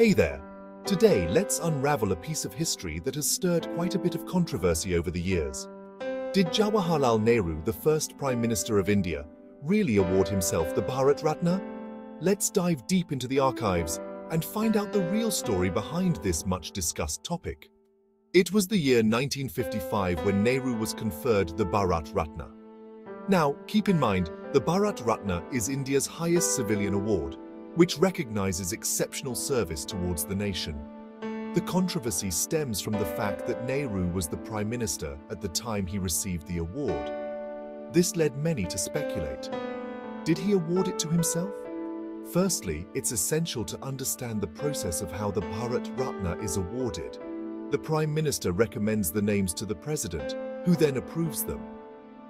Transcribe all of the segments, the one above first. Hey there! Today, let's unravel a piece of history that has stirred quite a bit of controversy over the years. Did Jawaharlal Nehru, the first Prime Minister of India, really award himself the Bharat Ratna? Let's dive deep into the archives and find out the real story behind this much-discussed topic. It was the year 1955 when Nehru was conferred the Bharat Ratna. Now, keep in mind, the Bharat Ratna is India's highest civilian award, which recognizes exceptional service towards the nation. The controversy stems from the fact that Nehru was the Prime Minister at the time he received the award. This led many to speculate. Did he award it to himself? Firstly, it's essential to understand the process of how the Bharat Ratna is awarded. The Prime Minister recommends the names to the President, who then approves them.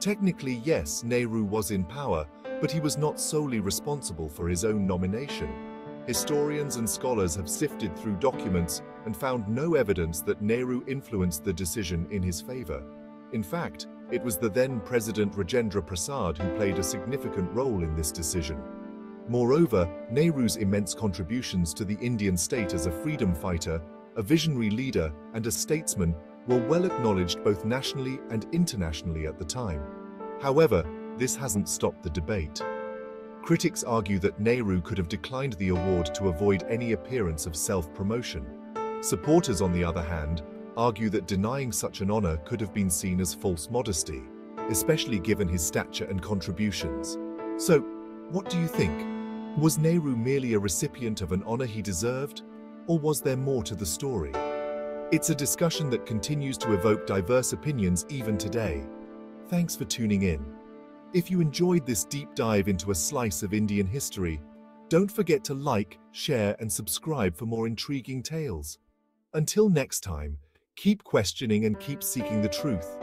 Technically, yes, Nehru was in power, but he was not solely responsible for his own nomination. Historians and scholars have sifted through documents and found no evidence that Nehru influenced the decision in his favor. In fact, it was the then President Rajendra Prasad who played a significant role in this decision. Moreover, Nehru's immense contributions to the Indian state as a freedom fighter, a visionary leader, and a statesman were well acknowledged both nationally and internationally at the time. However, this hasn't stopped the debate. Critics argue that Nehru could have declined the award to avoid any appearance of self-promotion. Supporters, on the other hand, argue that denying such an honor could have been seen as false modesty, especially given his stature and contributions. So, what do you think? Was Nehru merely a recipient of an honor he deserved, or was there more to the story? It's a discussion that continues to evoke diverse opinions even today. Thanks for tuning in. If you enjoyed this deep dive into a slice of Indian history, don't forget to like, share, and subscribe for more intriguing tales. Until next time, keep questioning and keep seeking the truth.